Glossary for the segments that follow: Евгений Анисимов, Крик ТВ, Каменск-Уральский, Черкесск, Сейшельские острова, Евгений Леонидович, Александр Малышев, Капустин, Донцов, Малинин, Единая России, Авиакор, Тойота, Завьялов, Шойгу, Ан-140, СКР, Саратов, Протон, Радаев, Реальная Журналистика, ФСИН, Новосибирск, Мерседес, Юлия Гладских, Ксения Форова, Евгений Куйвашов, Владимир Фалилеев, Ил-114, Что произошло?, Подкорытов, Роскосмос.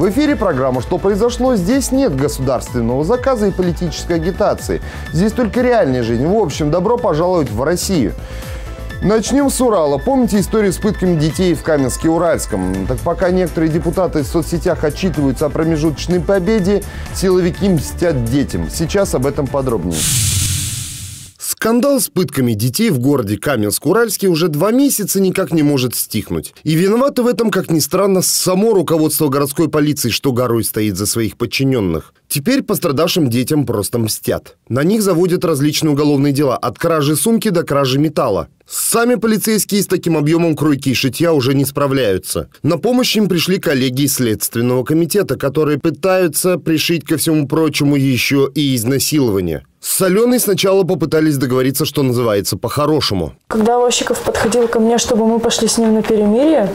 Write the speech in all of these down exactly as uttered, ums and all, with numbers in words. В эфире программа «Что произошло?». Здесь нет государственного заказа и политической агитации. Здесь только реальная жизнь. В общем, добро пожаловать в Россию. Начнем с Урала. Помните историю с пытками детей в Каменске-Уральском? Так пока некоторые депутаты в соцсетях отчитываются о промежуточной победе, силовики мстят детям. Сейчас об этом подробнее. Скандал с пытками детей в городе Каменск-Уральский уже два месяца никак не может стихнуть. И виновато в этом, как ни странно, само руководство городской полиции, что горой стоит за своих подчиненных. Теперь пострадавшим детям просто мстят. На них заводят различные уголовные дела, от кражи сумки до кражи металла. Сами полицейские с таким объемом кройки и шитья уже не справляются. На помощь им пришли коллеги из Следственного комитета, которые пытаются пришить ко всему прочему еще и изнасилование. С Аленой сначала попытались договориться, что называется, по-хорошему. Когда Ощиков подходил ко мне, чтобы мы пошли с ним на перемирие,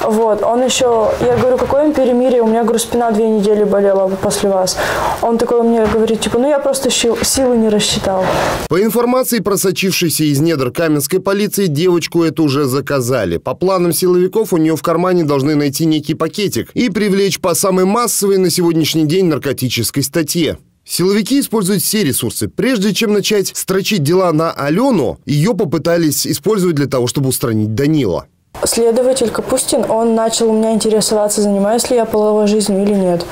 вот, он еще, я говорю, какое им перемирие, у меня, говорю, спина две недели болела после вас. Он такой мне говорит, типа, ну я просто силы не рассчитал. По информации, просочившейся из недр каменской полиции, девочку эту уже заказали. По планам силовиков у нее в кармане должны найти некий пакетик и привлечь по самой массовой на сегодняшний день наркотической статье. Силовики используют все ресурсы. Прежде чем начать строчить дела на Алену, ее попытались использовать для того, чтобы устранить Данила. Следователь Капустин, он начал у меня интересоваться, занимаюсь ли я половой жизнью или нет.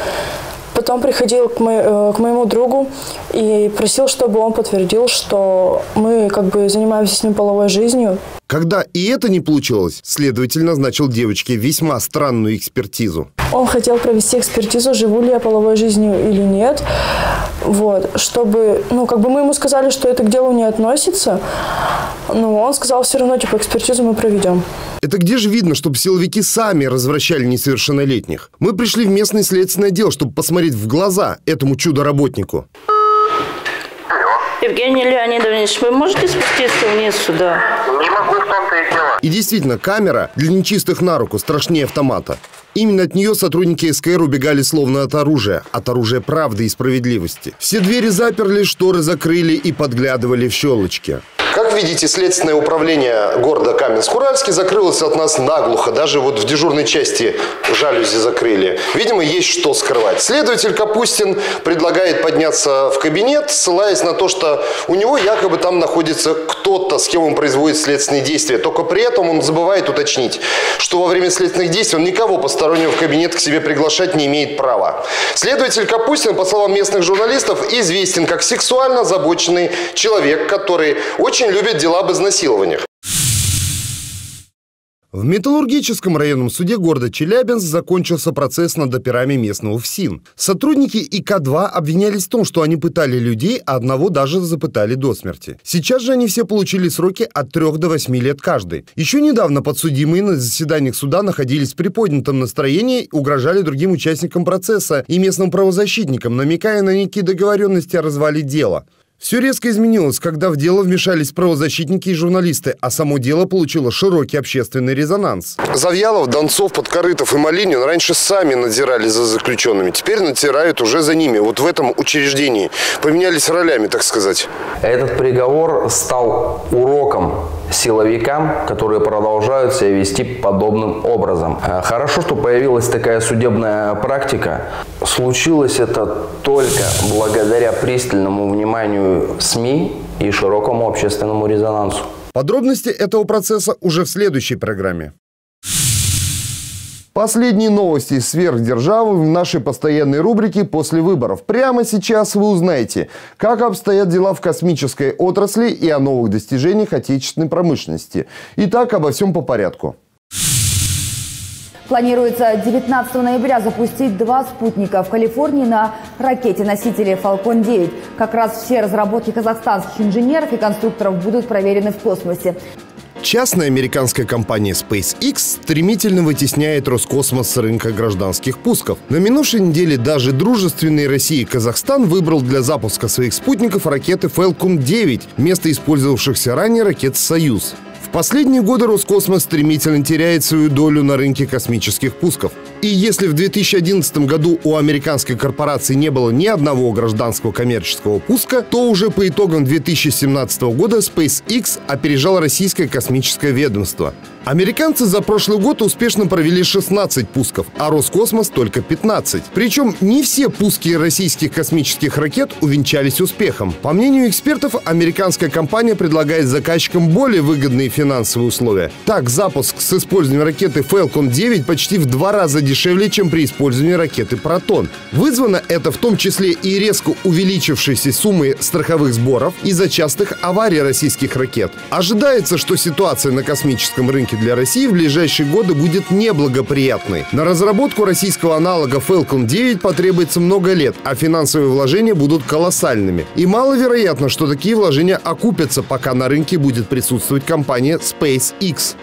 Потом приходил к, мо- к моему другу и просил, чтобы он подтвердил, что мы как бы занимаемся с ним половой жизнью. Когда и это не получилось, следователь назначил девочке весьма странную экспертизу. Он хотел провести экспертизу, живу ли я половой жизнью или нет. Вот, чтобы, ну, как бы мы ему сказали, что это к делу не относится, но он сказал все равно, типа, экспертизу мы проведем. Это где же видно, чтобы силовики сами развращали несовершеннолетних? Мы пришли в местный следственный отдел, чтобы посмотреть в глаза этому чудо-работнику. Евгений Леонидович, вы можете спуститься вниз сюда? Не могу, в том-то и дело. И действительно, камера для нечистых на руку страшнее автомата. Именно от нее сотрудники СКР убегали словно от оружия. От оружия правды и справедливости. Все двери заперли, шторы закрыли и подглядывали в щелочки. Как видите, следственное управление города Каменск-Уральский закрылось от нас наглухо. Даже вот в дежурной части жалюзи закрыли. Видимо, есть что скрывать. Следователь Капустин предлагает подняться в кабинет, ссылаясь на то, что у него якобы там находится кто-то, с кем он производит следственные действия. Только при этом он забывает уточнить, что во время следственных действий он никого постороннего в кабинет к себе приглашать не имеет права. Следователь Капустин, по словам местных журналистов, известен как сексуально озабоченный человек, который очень любят дела об изнасилованиях. В Металлургическом районном суде города Челябинск закончился процесс над операми местного ФСИН. Сотрудники И К два обвинялись в том, что они пытали людей, а одного даже запытали до смерти. Сейчас же они все получили сроки от трёх до восьми лет каждый. Еще недавно подсудимые на заседаниях суда находились в приподнятом настроении, угрожали другим участникам процесса и местным правозащитникам, намекая на некие договоренности о развале дела. Все резко изменилось, когда в дело вмешались правозащитники и журналисты, а само дело получило широкий общественный резонанс. Завьялов, Донцов, Подкорытов и Малинин раньше сами надзирали за заключенными, теперь надзирают уже за ними. Вот в этом учреждении поменялись ролями, так сказать. Этот приговор стал уроком силовикам, которые продолжают себя вести подобным образом. Хорошо, что появилась такая судебная практика. Случилось это только благодаря пристальному вниманию СМИ и широкому общественному резонансу. Подробности этого процесса уже в следующей программе. Последние новости из сверхдержавы в нашей постоянной рубрике «После выборов». Прямо сейчас вы узнаете, как обстоят дела в космической отрасли и о новых достижениях отечественной промышленности. Итак, обо всем по порядку. Планируется девятнадцатого ноября запустить два спутника в Калифорнии на ракете-носителе Фалкон девять. Как раз все разработки казахстанских инженеров и конструкторов будут проверены в космосе. Частная американская компания SpaceX стремительно вытесняет Роскосмос с рынка гражданских пусков. На минувшей неделе даже дружественные России и Казахстан выбрал для запуска своих спутников ракеты Фалкон девять вместо использовавшихся ранее ракет «Союз». В последние годы Роскосмос стремительно теряет свою долю на рынке космических пусков. И если в две тысячи одиннадцатом году у американской корпорации не было ни одного гражданского коммерческого пуска, то уже по итогам две тысячи семнадцатого года SpaceX опережал российское космическое ведомство. Американцы за прошлый год успешно провели шестнадцать пусков, а Роскосмос только пятнадцать. Причем не все пуски российских космических ракет увенчались успехом. По мнению экспертов, американская компания предлагает заказчикам более выгодные финансовые условия. Так, запуск с использованием ракеты Falcon девять почти в два раза дешевле, чем при использовании ракеты «Протон». Вызвано это в том числе и резко увеличившейся суммой страховых сборов из-за частых аварий российских ракет. Ожидается, что ситуация на космическом рынке для России в ближайшие годы будет неблагоприятной. На разработку российского аналога Falcon девять потребуется много лет, а финансовые вложения будут колоссальными. И маловероятно, что такие вложения окупятся, пока на рынке будет присутствовать компания SpaceX.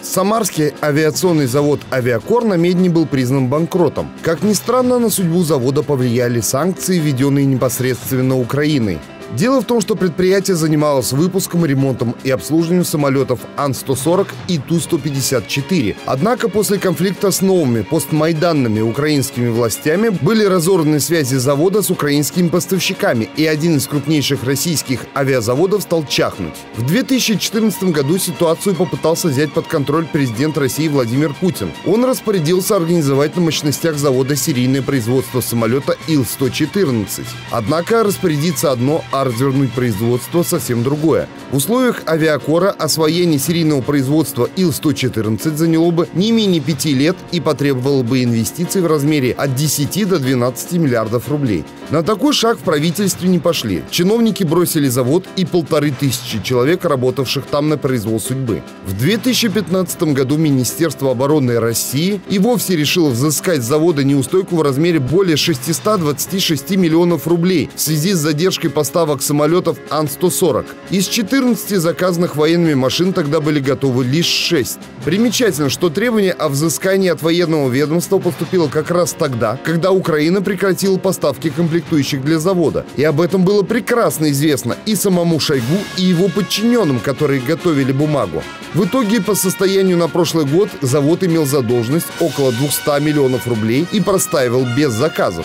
Самарский авиационный завод «Авиакор» на Медне был признан банкротом. Как ни странно, на судьбу завода повлияли санкции, введенные непосредственно Украиной. Дело в том, что предприятие занималось выпуском, ремонтом и обслуживанием самолетов Ан сто сорок и Ту сто пятьдесят четыре. Однако после конфликта с новыми постмайданными украинскими властями были разорваны связи завода с украинскими поставщиками, и один из крупнейших российских авиазаводов стал чахнуть. В две тысячи четырнадцатом году ситуацию попытался взять под контроль президент России Владимир Путин. Он распорядился организовать на мощностях завода серийное производство самолета Ил сто четырнадцать. Однако распорядиться одно, а развернуть производство совсем другое. В условиях «Авиакора» освоение серийного производства Ил сто четырнадцать заняло бы не менее пяти лет и потребовало бы инвестиций в размере от десяти до двенадцати миллиардов рублей. На такой шаг в правительстве не пошли. Чиновники бросили завод и полторы тысячи человек, работавших там на произвол судьбы. В две тысячи пятнадцатом году Министерство обороны России и вовсе решило взыскать с завода неустойку в размере более шестисот двадцати шести миллионов рублей в связи с задержкой поставок самолетов Ан сто сорок. Из четырнадцати заказанных военными машин тогда были готовы лишь шесть. Примечательно, что требование о взыскании от военного ведомства поступило как раз тогда, когда Украина прекратила поставки комплектующих для завода. И об этом было прекрасно известно и самому Шойгу, и его подчиненным, которые готовили бумагу. В итоге по состоянию на прошлый год завод имел задолженность около двухсот миллионов рублей и простаивал без заказов.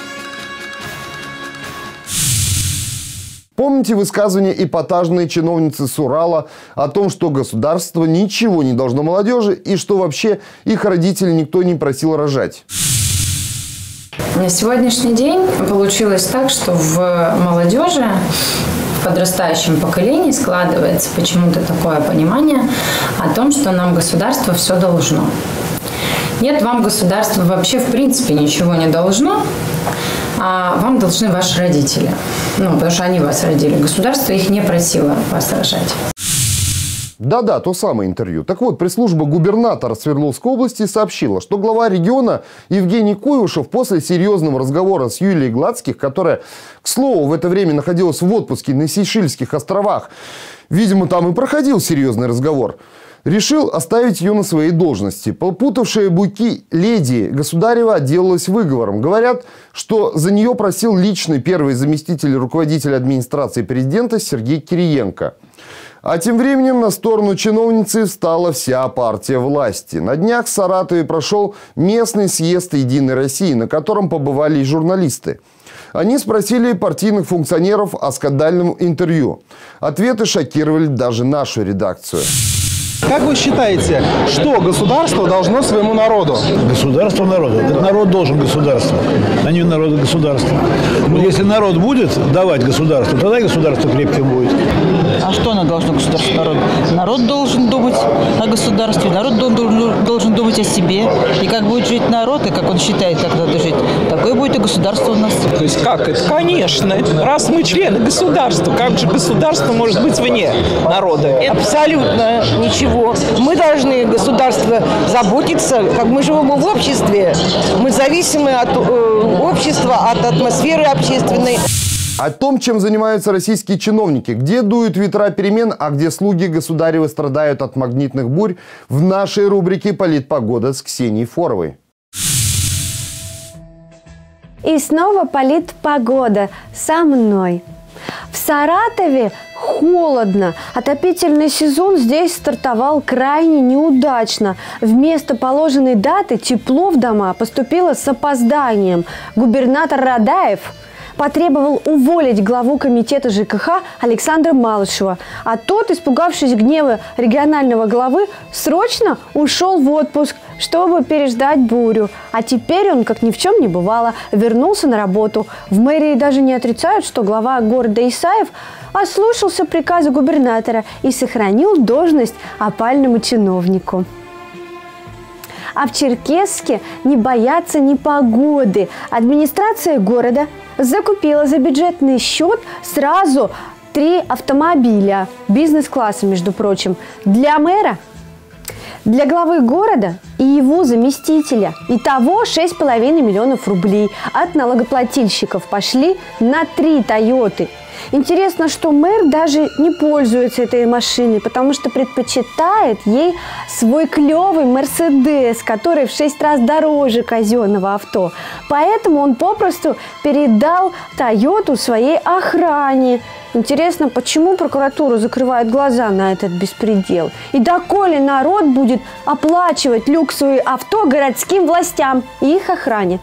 Помните высказывания эпатажной чиновницы с Урала о том, что государство ничего не должно молодежи и что вообще их родителей никто не просил рожать? На сегодняшний день получилось так, что в молодежи, в подрастающем поколении складывается почему-то такое понимание о том, что нам государство все должно. Нет, вам государство вообще в принципе ничего не должно. А вам должны ваши родители, ну, потому что они вас родили. Государство их не просило вас рожать. Да-да, то самое интервью. Так вот, пресс-служба губернатора Свердловской области сообщила, что глава региона Евгений Куйвашов после серьезного разговора с Юлией Гладских, которая, к слову, в это время находилась в отпуске на Сейшельских островах, видимо, там и проходил серьезный разговор, решил оставить ее на своей должности. Попутавшие буйки леди Государева отделалась выговором. Говорят, что за нее просил личный первый заместитель руководителя администрации президента Сергей Кириенко. А тем временем на сторону чиновницы встала вся партия власти. На днях в Саратове прошел местный съезд «Единой России», на котором побывали и журналисты. Они спросили партийных функционеров о скандальном интервью. Ответы шокировали даже нашу редакцию. Как вы считаете, что государство должно своему народу? Государство народу. Народ должен государству, а не народу государству. Но если народ будет давать государству, тогда и государство крепким будет. А что оно должно государству народу? Народ должен думать о государстве, народ должен, должен думать о себе. И как будет жить народ, и как он считает, как надо жить, такое будет и государство у нас. То есть как это? Конечно. Раз мы члены государства, как же государство может быть вне народа? Это абсолютно ничего. Мы должны, государство, заботиться, как мы живем в обществе. Мы зависимы от э, общества, от атмосферы общественной. О том, чем занимаются российские чиновники, где дуют ветра перемен, а где слуги государевы страдают от магнитных бурь, в нашей рубрике «Политпогода» с Ксенией Форовой. И снова «Политпогода» со мной. В В Саратове холодно. Отопительный сезон здесь стартовал крайне неудачно. Вместо положенной даты тепло в дома поступило с опозданием. Губернатор Радаев потребовал уволить главу комитета ЖКХ Александра Малышева. А тот, испугавшись гнева регионального главы, срочно ушел в отпуск, чтобы переждать бурю. А теперь он, как ни в чем не бывало, вернулся на работу. В мэрии даже не отрицают, что глава города Исаев ослушался приказа губернатора и сохранил должность опальному чиновнику. А в Черкесске не боятся непогоды. Администрация города закупила за бюджетный счет сразу три автомобиля бизнес-класса, между прочим, для мэра, для главы города и его заместителя. Итого шесть с половиной миллионов рублей от налогоплательщиков пошли на три «Тойоты». Интересно, что мэр даже не пользуется этой машиной, потому что предпочитает ей свой клевый «Мерседес», который в шесть раз дороже казенного авто. Поэтому он попросту передал «Тойоту» своей охране. Интересно, почему прокуратура закрывает глаза на этот беспредел? И доколе народ будет оплачивать люксовые авто городским властям и их охране?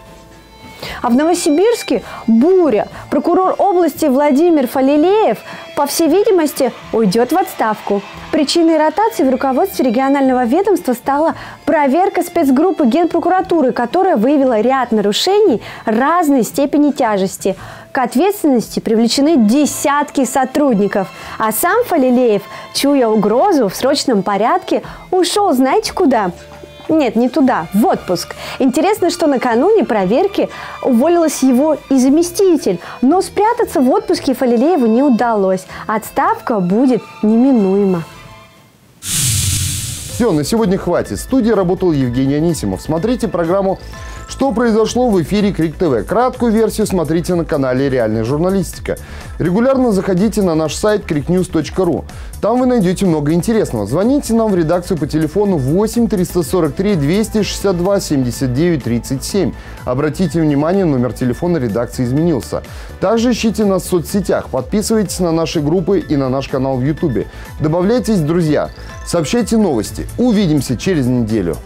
А в Новосибирске буря. Прокурор области Владимир Фалилеев, по всей видимости, уйдет в отставку. Причиной ротации в руководстве регионального ведомства стала проверка спецгруппы Генпрокуратуры, которая выявила ряд нарушений разной степени тяжести. К ответственности привлечены десятки сотрудников. А сам Фалилеев, чуя угрозу, в срочном порядке ушел, знаете куда? Нет, не туда, в отпуск. Интересно, что накануне проверки уволилась его и заместитель, но спрятаться в отпуске Фалилееву не удалось. Отставка будет неминуема. Все, на сегодня хватит. В студии работал Евгений Анисимов. Смотрите программу «Что произошло» в эфире Крик ТВ. Краткую версию смотрите на канале «Реальная журналистика». Регулярно заходите на наш сайт крик ньюс точка ру. Там вы найдете много интересного. Звоните нам в редакцию по телефону восемь триста сорок три двести шестьдесят два семьдесят девять тридцать семь. Обратите внимание, номер телефона редакции изменился. Также ищите нас в соцсетях, подписывайтесь на наши группы и на наш канал в Ютубе. Добавляйтесь, друзья, сообщайте новости. Увидимся через неделю.